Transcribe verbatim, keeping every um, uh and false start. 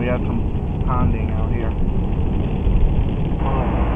we have some ponding out here.